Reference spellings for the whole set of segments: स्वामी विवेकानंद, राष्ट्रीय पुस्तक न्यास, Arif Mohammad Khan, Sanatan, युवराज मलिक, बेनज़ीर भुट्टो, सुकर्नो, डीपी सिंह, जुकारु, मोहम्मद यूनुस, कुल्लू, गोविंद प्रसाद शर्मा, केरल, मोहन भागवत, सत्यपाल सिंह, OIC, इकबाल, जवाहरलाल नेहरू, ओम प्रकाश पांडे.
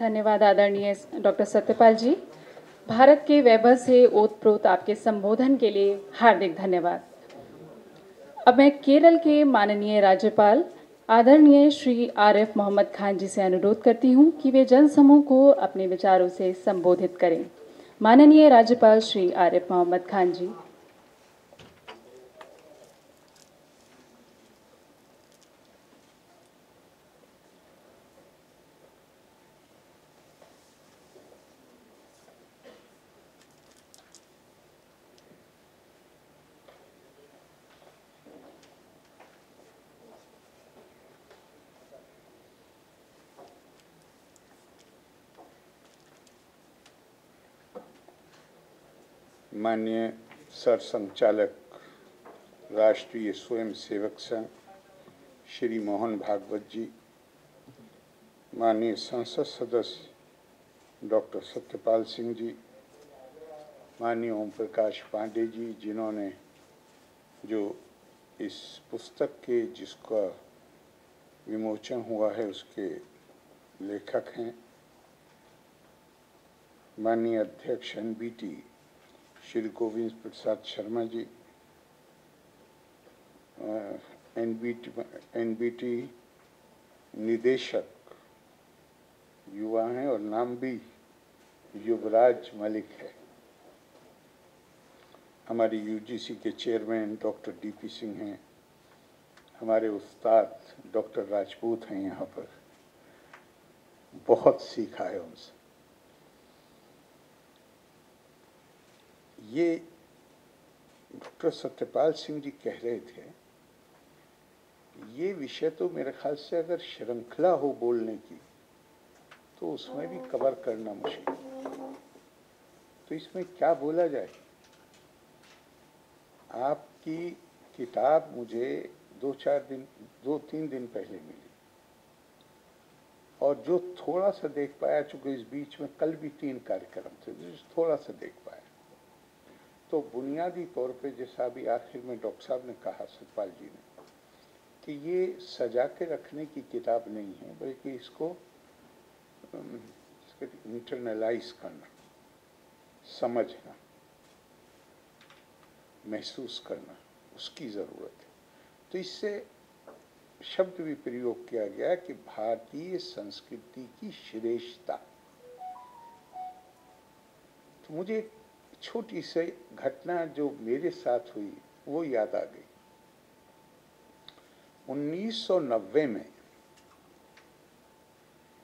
धन्यवाद आदरणीय डॉक्टर सत्यपाल जी। भारत के वैभव से ओतप्रोत आपके संबोधन के लिए हार्दिक धन्यवाद। अब मैं केरल के माननीय राज्यपाल आदरणीय श्री आरिफ मोहम्मद खान जी से अनुरोध करती हूं कि वे जनसमूह को अपने विचारों से संबोधित करें। माननीय राज्यपाल श्री आरिफ मोहम्मद खान जी। माननीय सर संचालक राष्ट्रीय स्वयंसेवक संघ श्री मोहन भागवत जी, माननीय संसद सदस्य डॉक्टर सत्यपाल सिंह जी, माननीय ओम प्रकाश पांडे जी जिन्होंने जो इस पुस्तक के जिसका विमोचन हुआ है उसके लेखक हैं, माननीय अध्यक्ष एनबीटी श्री गोविंद प्रसाद शर्मा जी, एनबीटी निदेशक युवा हैं और नाम भी युवराज मलिक है, हमारे यूजीसी के चेयरमैन डॉक्टर डीपी सिंह हैं, हमारे उस्ताद डॉक्टर राजपूत हैं, यहाँ पर बहुत सीखा है उनसे। ये डॉक्टर सत्यपाल सिंह जी कह रहे थे, ये विषय तो मेरे ख्याल से अगर श्रृंखला हो बोलने की तो उसमें भी कवर करना मुश्किल है, तो इसमें क्या बोला जाए। आपकी किताब मुझे दो तीन दिन पहले मिली और जो थोड़ा सा देख पाया, चूँकि इस बीच में कल भी 3 कार्यक्रम थे, थोड़ा सा देख पाया, तो बुनियादी तौर पे जैसा भी आखिर में डॉक्टर साहब ने कहा, सत्यपाल जी ने, कि ये सजा के रखने की किताब नहीं है बल्कि इसको इंटरनलाइज करना, समझना, महसूस करना, उसकी ज़रूरत है। तो इससे शब्द भी प्रयोग किया गया कि भारतीय संस्कृति की श्रेष्ठता। तो मुझे एक छोटी सी घटना जो मेरे साथ हुई वो याद आ गई। 1990 में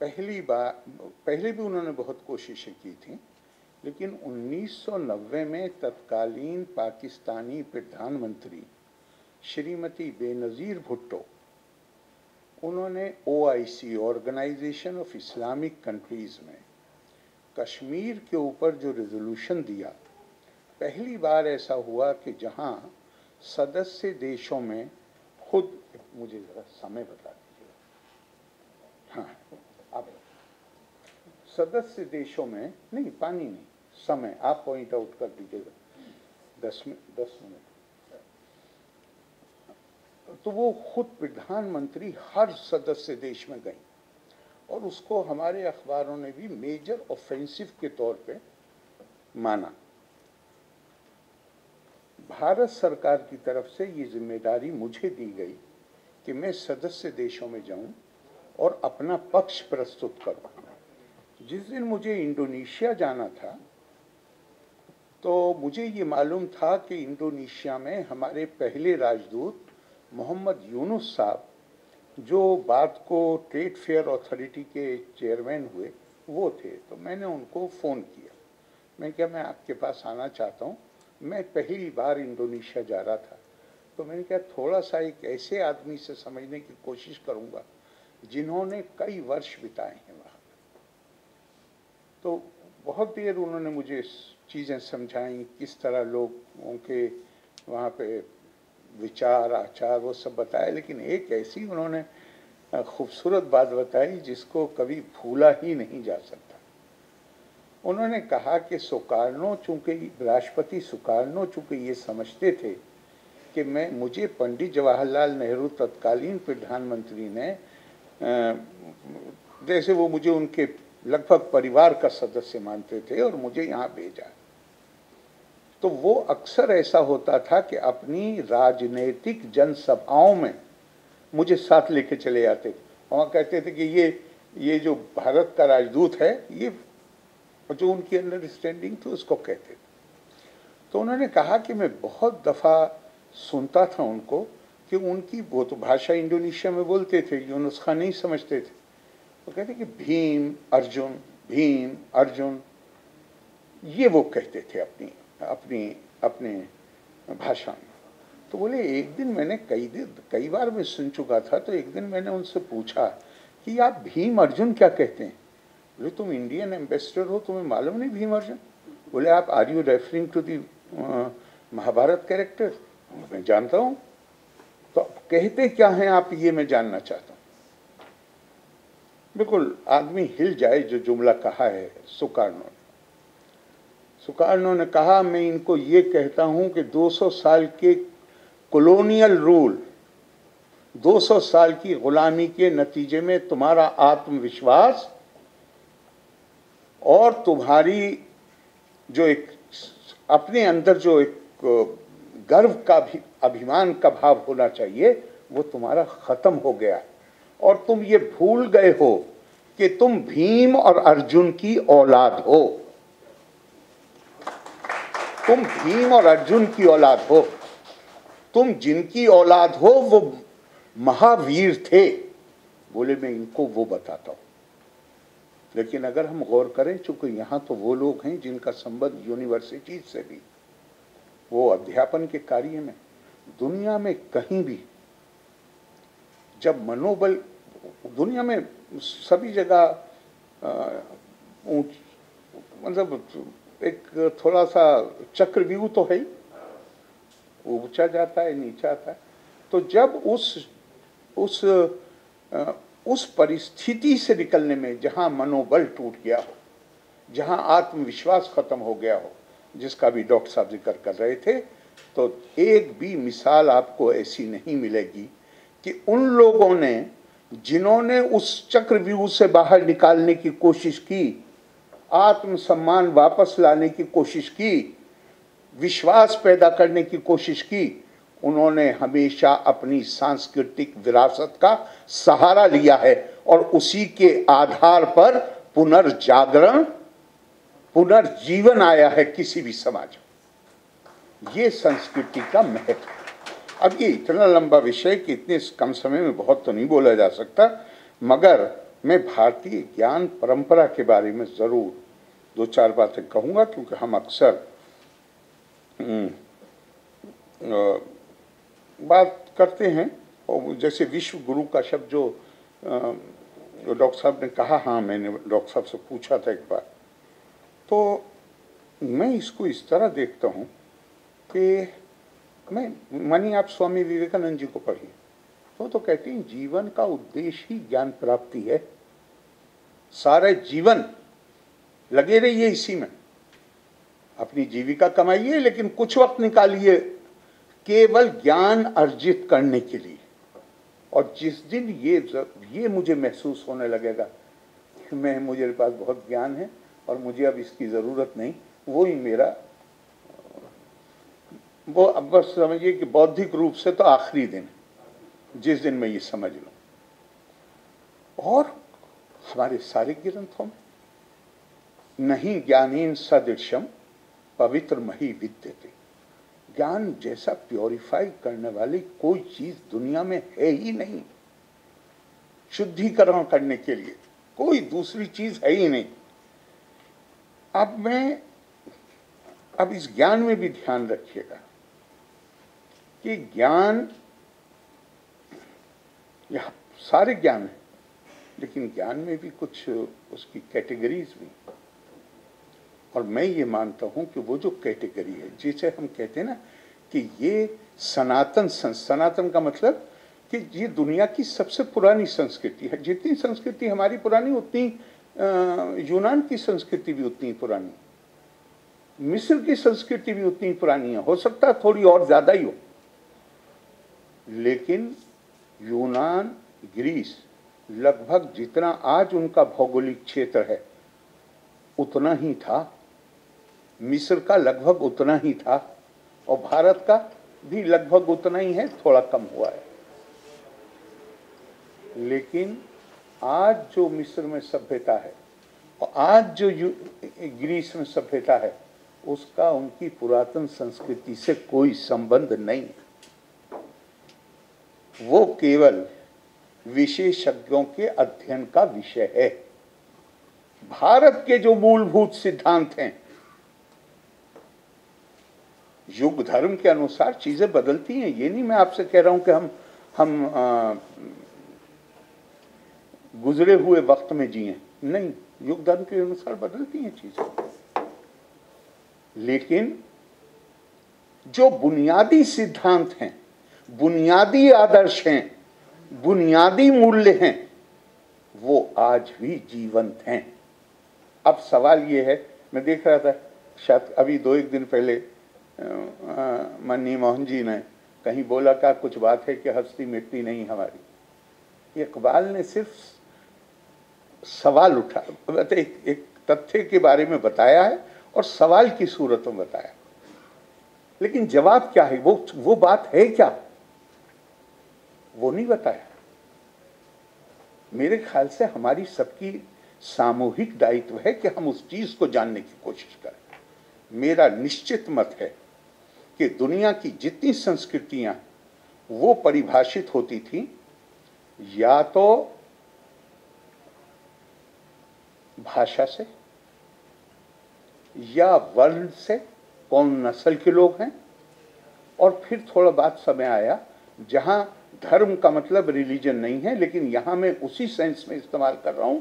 पहले भी उन्होंने बहुत कोशिशें की थी, लेकिन 1990 में तत्कालीन पाकिस्तानी प्रधानमंत्री श्रीमती बेनज़ीर भुट्टो, उन्होंने OIC organisation of Islamic countries में कश्मीर के ऊपर जो रेजोल्यूशन दिया, पहली बार ऐसा हुआ कि जहां सदस्य देशों में खुद, मुझे ज़रा समय बता दीजिएगा, हाँ आप, सदस्य देशों में नहीं, पानी नहीं, समय आप पॉइंट आउट कर दीजिएगा, 10 मिनट। तो वो खुद प्रधानमंत्री हर सदस्य देश में गई और उसको हमारे अखबारों ने भी मेजर ऑफेंसिव के तौर पे माना। भारत सरकार की तरफ से ये जिम्मेदारी मुझे दी गई कि मैं सदस्य देशों में जाऊं और अपना पक्ष प्रस्तुत करूं। जिस दिन मुझे इंडोनेशिया जाना था तो मुझे ये मालूम था कि इंडोनेशिया में हमारे पहले राजदूत मोहम्मद यूनुस साहब, जो बात को ट्रेड फेयर अथॉरिटी के चेयरमैन हुए, वो थे। तो मैंने उनको फ़ोन किया, मैंने कहा मैं आपके पास आना चाहता हूँ, मैं पहली बार इंडोनेशिया जा रहा था, तो मैंने कहा थोड़ा सा एक ऐसे आदमी से समझने की कोशिश करूँगा जिन्होंने कई वर्ष बिताए हैं वहाँ। तो बहुत देर उन्होंने मुझे चीज़ें समझाईं, किस तरह लोगों के वहाँ पे विचार आचार वो सब बताया, लेकिन एक ऐसी उन्होंने खूबसूरत बात बताई जिसको कभी भूला ही नहीं जा सकता। उन्होंने कहा कि सुकर्नो, चूँकि राष्ट्रपति सुकर्नो चूँकि ये समझते थे कि मुझे पंडित जवाहरलाल नेहरू तत्कालीन प्रधानमंत्री ने, जैसे वो मुझे उनके लगभग परिवार का सदस्य मानते थे और मुझे यहाँ भेजा। तो वो अक्सर ऐसा होता था कि अपनी राजनीतिक जनसभाओं में मुझे साथ लेके चले जाते थे। वहाँ कहते थे कि ये जो भारत का राजदूत है, ये जो उनकी अंडरस्टैंडिंग थी उसको कहते थे। तो उन्होंने कहा कि मैं बहुत दफ़ा सुनता था उनको कि उनकी वो तो भाषा इंडोनेशिया में बोलते थे, यूनुस खान नहीं समझते थे। वो कहते कि भीम अर्जुन ये वो कहते थे अपनी अपनी अपने भाषा में। तो बोले एक दिन मैंने कई बार मैं सुन चुका था, तो एक दिन मैंने उनसे पूछा कि आप भीम अर्जुन क्या कहते हैं? बोले तुम इंडियन एम्बेसडर हो, तुम्हें मालूम नहीं भीम अर्जुन? बोले आप are you referring to the Mahabharata character? मैं जानता हूँ। तो कहते क्या हैं आप, ये मैं जानना चाहता हूँ। बिल्कुल आदमी हिल जाए जो जुमला कहा है सुकर्नो ने। सुकर्नो ने कहा मैं इनको ये कहता हूँ कि 200 साल के कॉलोनियल रूल, 200 साल की गुलामी के नतीजे में तुम्हारा आत्मविश्वास और तुम्हारी जो एक अपने अंदर जो एक गर्व का भी अभिमान का भाव होना चाहिए, वो तुम्हारा ख़त्म हो गया और तुम ये भूल गए हो कि तुम भीम और अर्जुन की औलाद हो। तुम भीम और अर्जुन की औलाद हो। तुम जिनकी औलाद हो वो महावीर थे। बोले मैं इनको वो बताता हूँ। लेकिन अगर हम गौर करें, चूंकि यहाँ तो वो लोग हैं जिनका संबंध यूनिवर्सिटीज से भी, वो अध्यापन के कार्य में, दुनिया में कहीं भी जब मनोबल, दुनिया में सभी जगह मतलब एक थोड़ा सा चक्रव्यूह तो है ही, ऊंचा जाता है नीचा आता है। तो जब उस परिस्थिति से निकलने में जहाँ मनोबल टूट गया हो, जहाँ आत्मविश्वास खत्म हो गया हो, जिसका भी डॉक्टर साहब जिक्र कर रहे थे, तो एक भी मिसाल आपको ऐसी नहीं मिलेगी कि उन लोगों ने जिन्होंने उस चक्रव्यूह से बाहर निकालने की कोशिश की, आत्मसम्मान वापस लाने की कोशिश की, विश्वास पैदा करने की कोशिश की, उन्होंने हमेशा अपनी सांस्कृतिक विरासत का सहारा लिया है और उसी के आधार पर पुनर्जागरण, पुनर्जीवन आया है किसी भी समाज में। ये संस्कृति का महत्व है। अब ये इतना लंबा विषय कि इतने कम समय में बहुत तो नहीं बोला जा सकता, मगर मैं भारतीय ज्ञान परंपरा के बारे में ज़रूर दो चार बातें कहूँगा, क्योंकि हम अक्सर बात करते हैं। और जैसे विश्व गुरु का शब्द जो डॉक्टर साहब ने कहा, हाँ मैंने डॉक्टर साहब से पूछा था एक बार, तो मैं इसको इस तरह देखता हूँ कि मैं मानिए आप स्वामी विवेकानंद जी को पढ़िए, तो कहते हैं जीवन का उद्देश्य ही ज्ञान प्राप्ति है। सारे जीवन लगे रहिए इसी में, अपनी जीविका कमाइए, लेकिन कुछ वक्त निकालिए केवल ज्ञान अर्जित करने के लिए। और जिस दिन ये मुझे महसूस होने लगेगा कि मैं मुझे पास बहुत ज्ञान है और मुझे अब इसकी ज़रूरत नहीं, वो ही मेरा वो अब बस समझिए कि बौद्धिक रूप से तो आखिरी दिन है जिस दिन मैं ये समझ लूँ। और हमारे सारे ग्रंथों में नहीं ज्ञानेन सदृशम पवित्र मही विद्यते, ज्ञान जैसा प्योरीफाई करने वाली कोई चीज़ दुनिया में है ही नहीं। शुद्धिकरण करने के लिए कोई दूसरी चीज़ है ही नहीं। अब इस ज्ञान में भी ध्यान रखिएगा कि ज्ञान यह सारे ज्ञान है, लेकिन ज्ञान में भी कुछ उसकी कैटेगरीज भी। और मैं ये मानता हूँ कि वो जो कैटेगरी है, जिसे हम कहते हैं ना कि ये सनातन का मतलब कि ये दुनिया की सबसे पुरानी संस्कृति है। जितनी संस्कृति हमारी पुरानी, उतनी यूनान की संस्कृति भी उतनी पुरानी, मिस्र की संस्कृति भी उतनी पुरानी है। हो सकता है थोड़ी और ज़्यादा ही हो, लेकिन यूनान ग्रीस लगभग जितना आज उनका भौगोलिक क्षेत्र है, उतना ही था, मिस्र का लगभग उतना ही था और भारत का भी लगभग उतना ही है, थोड़ा कम हुआ है। लेकिन आज जो मिस्र में सभ्यता है और आज जो ग्रीस में सभ्यता है उसका उनकी पुरातन संस्कृति से कोई संबंध नहीं। वो केवल विशेषज्ञों के अध्ययन का विषय है। भारत के जो मूलभूत सिद्धांत हैं, युग धर्म के अनुसार चीजें बदलती हैं। ये नहीं मैं आपसे कह रहा हूं कि हम गुजरे हुए वक्त में जिए, नहीं, युग धर्म के अनुसार बदलती हैं चीजें। लेकिन जो बुनियादी सिद्धांत हैं, बुनियादी आदर्श हैं, बुनियादी मूल्य हैं, वो आज भी जीवंत हैं। अब सवाल ये है, मैं देख रहा था शायद अभी दो एक दिन पहले माननीय मोहन जी ने कहीं बोला का कुछ बात है कि हस्ती मिटती नहीं हमारी। इकबाल ने सिर्फ सवाल उठा, एक तथ्य के बारे में बताया है और सवाल की सूरत में बताया, लेकिन जवाब क्या है, वो बात है क्या, वो नहीं बताया। मेरे ख्याल से हमारी सबकी सामूहिक दायित्व है कि हम उस चीज को जानने की कोशिश करें। मेरा निश्चित मत है कि दुनिया की जितनी संस्कृतियां वो परिभाषित होती थी, या तो भाषा से या वर्ण से, कौन नस्ल के लोग हैं, और फिर थोड़ा बाद समय आया जहां धर्म का मतलब रिलीजन नहीं है, लेकिन यहां मैं उसी सेंस में इस्तेमाल कर रहा हूं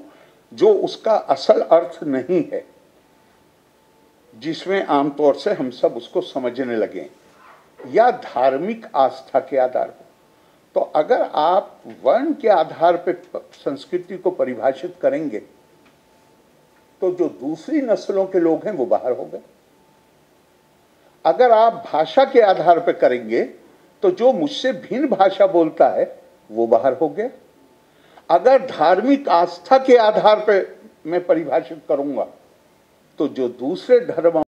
जो उसका असल अर्थ नहीं है, जिसमें आमतौर से हम सब उसको समझने लगे, या धार्मिक आस्था के आधार पर। तो अगर आप वर्ण के आधार पर संस्कृति को परिभाषित करेंगे तो जो दूसरी नस्लों के लोग हैं वो बाहर हो गए। अगर आप भाषा के आधार पर करेंगे तो जो मुझसे भिन्न भाषा बोलता है वो बाहर हो गया। अगर धार्मिक आस्था के आधार पर मैं परिभाषित करूंगा तो जो दूसरे धर्म